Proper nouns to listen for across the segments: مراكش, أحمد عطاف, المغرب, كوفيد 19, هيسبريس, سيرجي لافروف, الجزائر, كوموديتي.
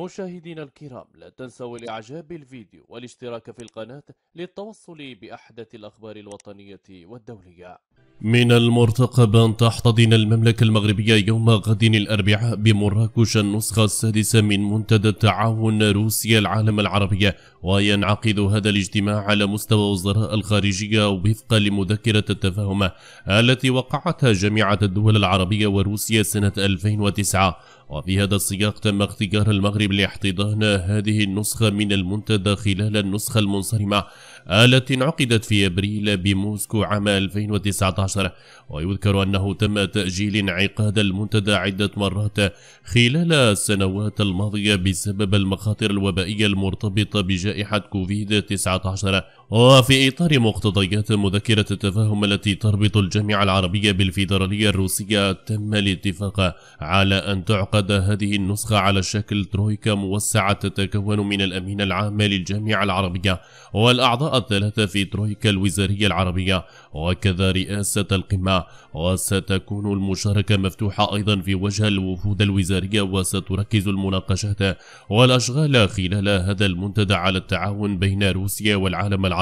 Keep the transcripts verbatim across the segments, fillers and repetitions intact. مشاهدينا الكرام، لا تنسوا الاعجاب بالفيديو والاشتراك في القناة للتوصل بأحدث الأخبار الوطنية والدولية. من المرتقب أن تحتضن المملكة المغربية يوم غد الأربعاء بمراكش النسخة السادسة من منتدى تعاون روسيا العالم العربية، وينعقد هذا الاجتماع على مستوى وزراء الخارجية وفقا لمذكرة التفاهم التي وقعتها جامعة الدول العربية وروسيا سنة ألفين وتسعة. وفي هذا السياق تم اختيار المغرب لاحتضان هذه النسخة من المنتدى خلال النسخة المنصرمة التي انعقدت في أبريل بموسكو عام ألفين وتسعة عشر، ويذكر أنه تم تأجيل انعقاد المنتدى عدة مرات خلال السنوات الماضية بسبب المخاطر الوبائية المرتبطة بجائحة كوفيد تسعة عشر. وفي إطار مقتضيات مذكرة التفاهم التي تربط الجامعة العربية بالفيدرالية الروسية، تم الاتفاق على أن تعقد هذه النسخة على شكل ترويكا موسعة تتكون من الأمين العام للجامعة العربية والأعضاء الثلاثة في ترويكا الوزارية العربية وكذا رئاسة القمة، وستكون المشاركة مفتوحة أيضا في وجه الوفود الوزارية، وستركز المناقشات والأشغال خلال هذا المنتدى على التعاون بين روسيا والعالم العربي،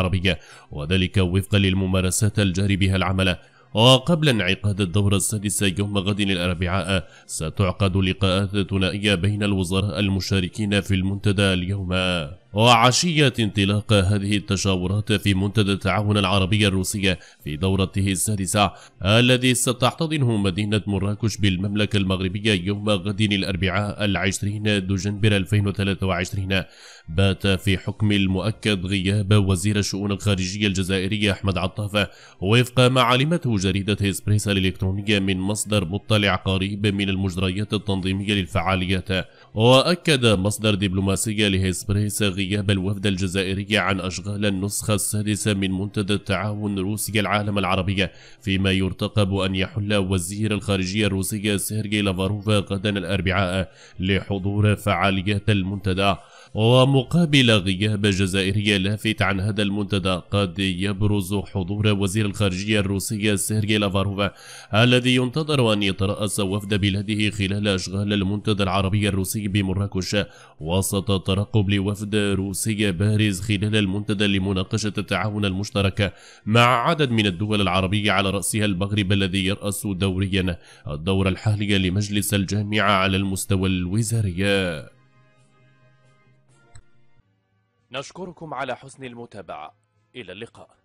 وذلك وفقا للممارسات الجاري بها العمل. وقبل انعقاد الدورة السادسة يوم غد الأربعاء، ستعقد لقاءات ثنائية بين الوزراء المشاركين في المنتدى اليوم وعشية انطلاق هذه التشاورات في منتدى التعاون العربي الروسي في دورته السادسة الذي ستحتضنه مدينة مراكش بالمملكة المغربية يوم غد الأربعاء العشرين دجنبر ألفين وثلاثة وعشرين، بات في حكم المؤكد غياب وزير الشؤون الخارجية الجزائري أحمد عطاف وفق ما علمته جريدة هيسبريس الإلكترونية من مصدر مطلع قريب من المجريات التنظيمية للفعاليات. وأكد مصدر دبلوماسي لهيسبريس غياب الوفد الجزائري عن أشغال النسخة السادسة من منتدى التعاون روسيا العالم العربي، فيما يرتقب أن يحل وزير الخارجية الروسية سيرجي لافروف غدا الأربعاء لحضور فعاليات المنتدى. ومقابل غياب جزائري لافت عن هذا المنتدى، قد يبرز حضور وزير الخارجية الروسية سيرجي لافروف الذي ينتظر أن يترأس وفد بلاده خلال أشغال المنتدى العربي الروسي بمراكش، وسط ترقب لوفد روسي بارز خلال المنتدى لمناقشة التعاون المشترك مع عدد من الدول العربية على رأسها المغرب الذي يرأس دوريا الدورة الحالية لمجلس الجامعة على المستوى الوزاري. نشكركم على حسن المتابعة، إلى اللقاء.